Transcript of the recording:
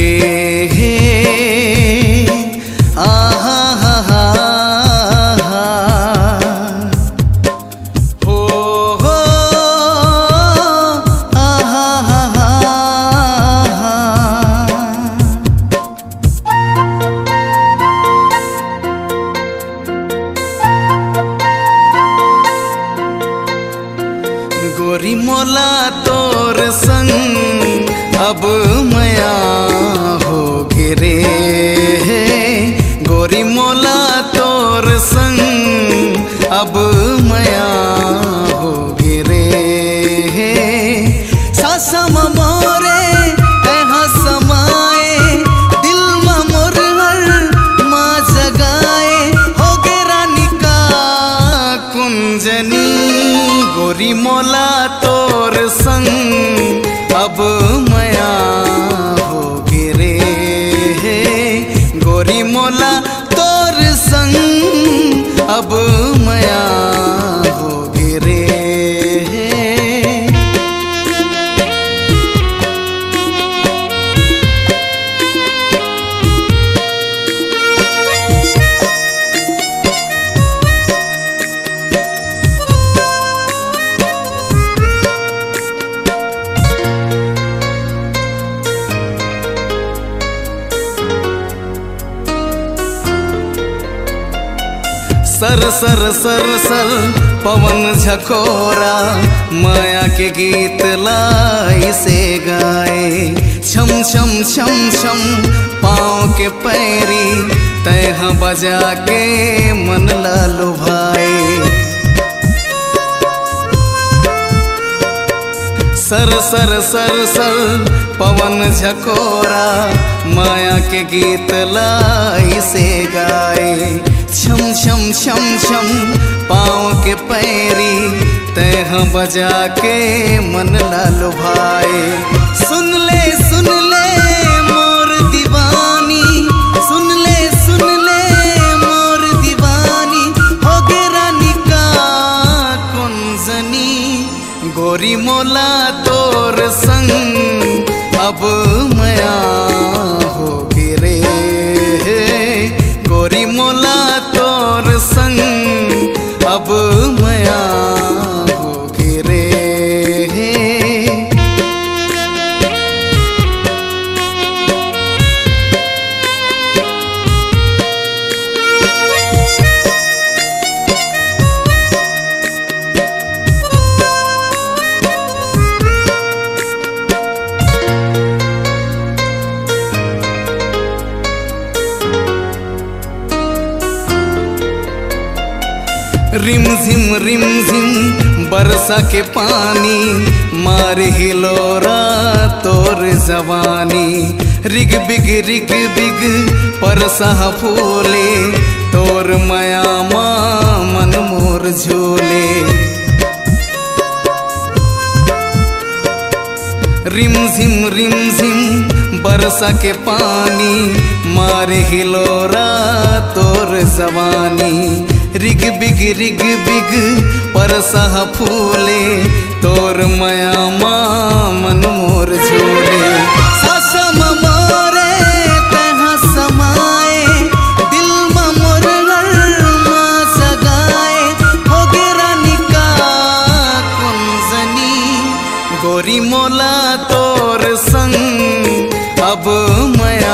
बैठे हैं, आहा हा हा हा, हो आहा हा हा हा। गोरी मोला तोर संग अब मया होगे रे, गोरी मोला तोर संग अब मया होगे रे। सासम मोरे यहाँ समाए, दिल में मुरहर माँ जगाए, होगे रानी का कुंजनी, गोरी मोला तोर संग अब मया होगे रे, गोरी मोला तोर संग अब मया होगे रे। सर सर सर सर पवन झकोरा माया के गीत लाई से गाए, छम छम छम छम पाँव के पैरी तैहा बजा के मन ला लुभाए। सर सर सर सर पवन झकोरा माया के गीत लाई से गाए, छम छम छम छम पाँव के पैरी तैहा बजा के मन ला लुभाए। सुन ले मोर दीवानी, सुन ले मोर दीवानी, होगे रानी का कुंजनी, गोरी मोला तोर संग अब मया होगे रे, गोरी मोला तोर संग अब मया होगे रे। रिम झिम बरसा के पानी मार हिलोरा तोर जवानी, रिग बिग परसा फूले तोर माया मन मोर झूले। रिम झिम बरसा के पानी मार हिलोरा तोर जवानी, रिग बिग परसा फूले तोर माया मन मोर झूले। सासम मोरे तहाँ समाए, दिल में मुरहर माँ जगाए, होगे रानी का कुंजनी, गोरी मोला तोर संग अब मया